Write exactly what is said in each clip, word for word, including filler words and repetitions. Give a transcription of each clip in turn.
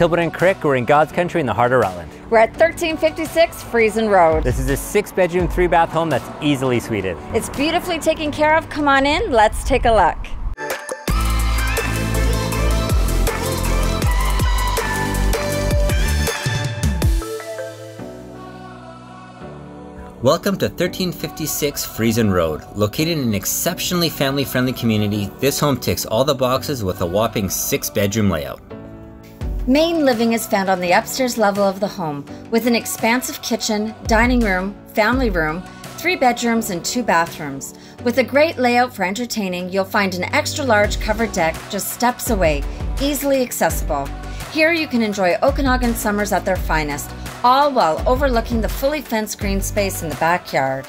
Hilbert and Crick. We're in God's country in the heart of Rutland. We're at thirteen fifty-six Friesen Road. This is a six bedroom, three bath home that's easily suited. It's beautifully taken care of. Come on in, let's take a look. Welcome to thirteen fifty-six Friesen Road. Located in an exceptionally family-friendly community, this home ticks all the boxes with a whopping six-bedroom layout. Main living is found on the upstairs level of the home, with an expansive kitchen, dining room, family room, three bedrooms and two bathrooms. With a great layout for entertaining, you'll find an extra-large covered deck just steps away, easily accessible. Here you can enjoy Okanagan summers at their finest, all while overlooking the fully fenced green space in the backyard.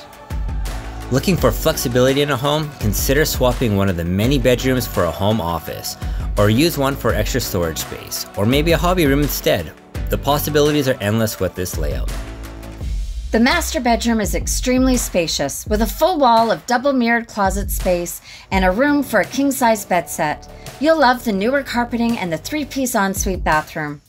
Looking for flexibility in a home? Consider swapping one of the many bedrooms for a home office, or use one for extra storage space, or maybe a hobby room instead. The possibilities are endless with this layout. The master bedroom is extremely spacious, with a full wall of double mirrored closet space and a room for a king-size bed set. You'll love the newer carpeting and the three-piece ensuite bathroom.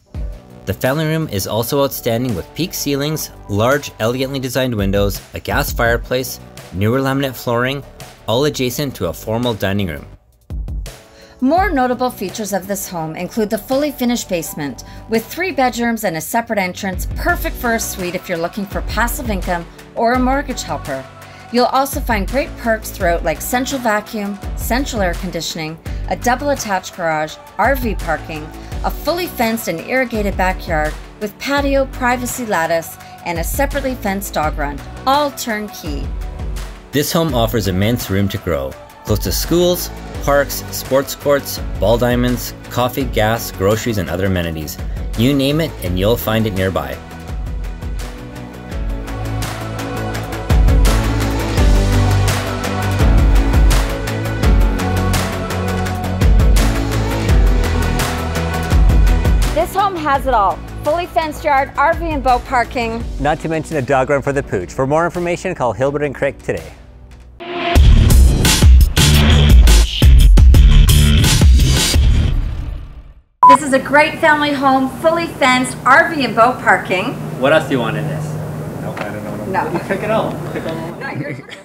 The family room is also outstanding with peak ceilings, large, elegantly designed windows, a gas fireplace, newer laminate flooring, all adjacent to a formal dining room. More notable features of this home include the fully finished basement, with three bedrooms and a separate entrance, perfect for a suite if you're looking for passive income or a mortgage helper. You'll also find great perks throughout, like central vacuum, central air conditioning, a double attached garage, R V parking, a fully fenced and irrigated backyard with patio, privacy lattice, and a separately fenced dog run, all turnkey. This home offers immense room to grow, close to schools, parks, sports courts, ball diamonds, coffee, gas, groceries, and other amenities. You name it and you'll find it nearby. This home has it all. Fully fenced yard, R V and boat parking. Not to mention a dog run for the pooch. For more information, call Hilbert and Crick today. This is a great family home, fully fenced, R V and boat parking. What else do you want in this? Nope, I don't know. No. Pick it all. Pick all.